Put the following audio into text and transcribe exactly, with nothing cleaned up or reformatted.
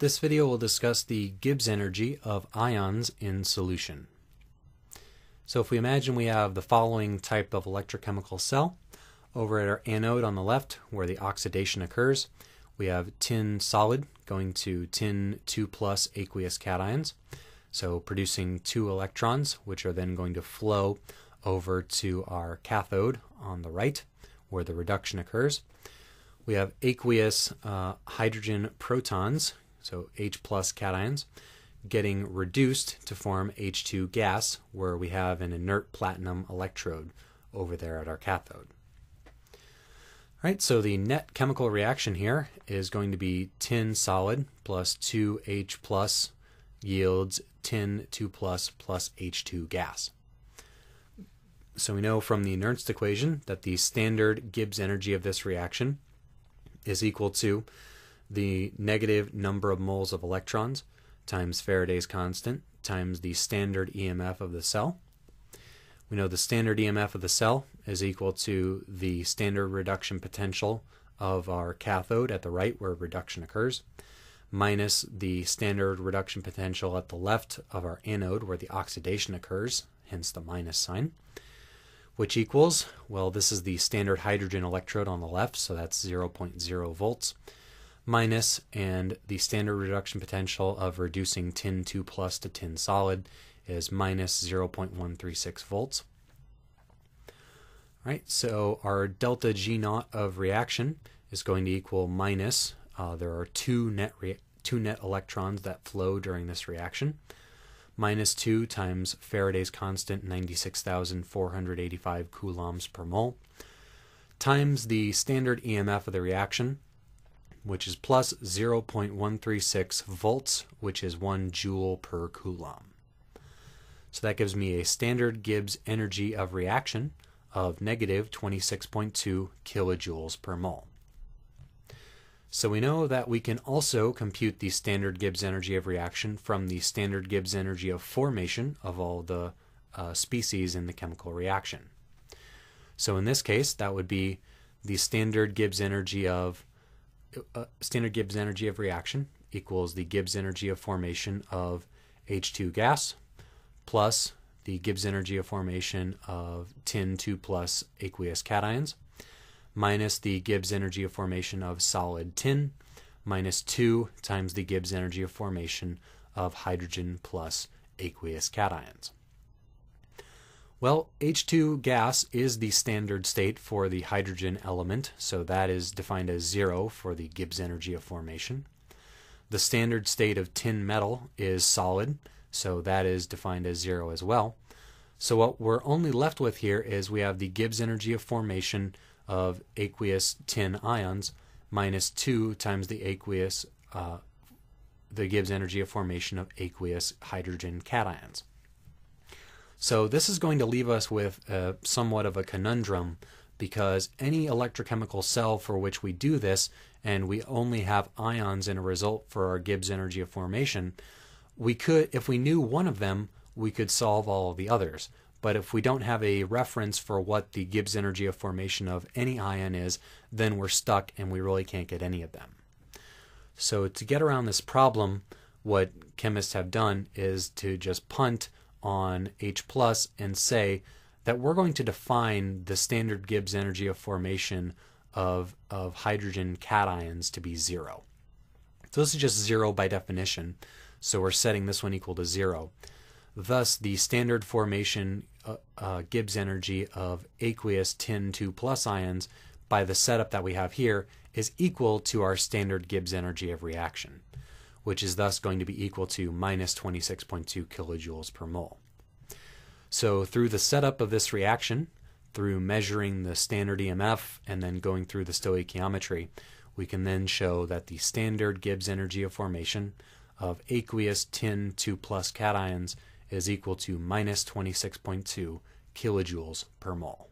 This video will discuss the Gibbs energy of ions in solution. So if we imagine we have the following type of electrochemical cell. Over at our anode on the left, where the oxidation occurs, we have tin solid going to tin two plus aqueous cations, so producing two electrons, which are then going to flow over to our cathode on the right, where the reduction occurs. We have aqueous uh, hydrogen protons, so H plus cations, getting reduced to form H two gas, where we have an inert platinum electrode over there at our cathode. All right, so the net chemical reaction here is going to be tin solid plus two H plus yields tin two plus plus H two gas. So we know from the Nernst equation that the standard Gibbs energy of this reaction is equal to the negative number of moles of electrons times Faraday's constant times the standard E M F of the cell. We know the standard E M F of the cell is equal to the standard reduction potential of our cathode at the right, where reduction occurs, minus the standard reduction potential at the left of our anode, where the oxidation occurs, hence the minus sign, which equals, well, this is the standard hydrogen electrode on the left, so that's zero point zero volts, minus, and the standard reduction potential of reducing tin two plus to tin solid is minus zero point one three six volts. All right, so our delta G naught of reaction is going to equal minus, uh, there are two net, re two net electrons that flow during this reaction, minus two times Faraday's constant, ninety-six thousand four hundred eighty-five coulombs per mole, times the standard E M F of the reaction, which is plus zero point one three six volts, which is one joule per coulomb. So that gives me a standard Gibbs energy of reaction of negative twenty-six point two kilojoules per mole. So we know that we can also compute the standard Gibbs energy of reaction from the standard Gibbs energy of formation of all the uh, species in the chemical reaction. So in this case, that would be the standard Gibbs energy of uh, standard Gibbs energy of reaction equals the Gibbs energy of formation of H two gas plus the Gibbs energy of formation of tin two plus aqueous cations minus the Gibbs energy of formation of solid tin minus two times the Gibbs energy of formation of hydrogen plus aqueous cations. Well, H two gas is the standard state for the hydrogen element, so that is defined as zero for the Gibbs energy of formation. The standard state of tin metal is solid, so that is defined as zero as well. So what we're only left with here is we have the Gibbs energy of formation of aqueous tin ions minus two times the aqueous, uh, the Gibbs energy of formation of aqueous hydrogen cations. So this is going to leave us with uh, somewhat of a conundrum, because any electrochemical cell for which we do this and we only have ions in a result for our Gibbs energy of formation, we could, if we knew one of them, we could solve all of the others. But if we don't have a reference for what the Gibbs energy of formation of any ion is, then we're stuck and we really can't get any of them. So to get around this problem, what chemists have done is to just punt on H plus and say that we're going to define the standard Gibbs energy of formation of, of hydrogen cations to be zero. So this is just zero by definition. So we're setting this one equal to zero. Thus, the standard formation uh, uh, Gibbs energy of aqueous tin two plus ions by the setup that we have here is equal to our standard Gibbs energy of reaction, which is thus going to be equal to minus twenty-six point two kilojoules per mole. So through the setup of this reaction, through measuring the standard E M F and then going through the stoichiometry, we can then show that the standard Gibbs energy of formation of aqueous tin two plus cations is equal to minus twenty-six point two kilojoules per mole.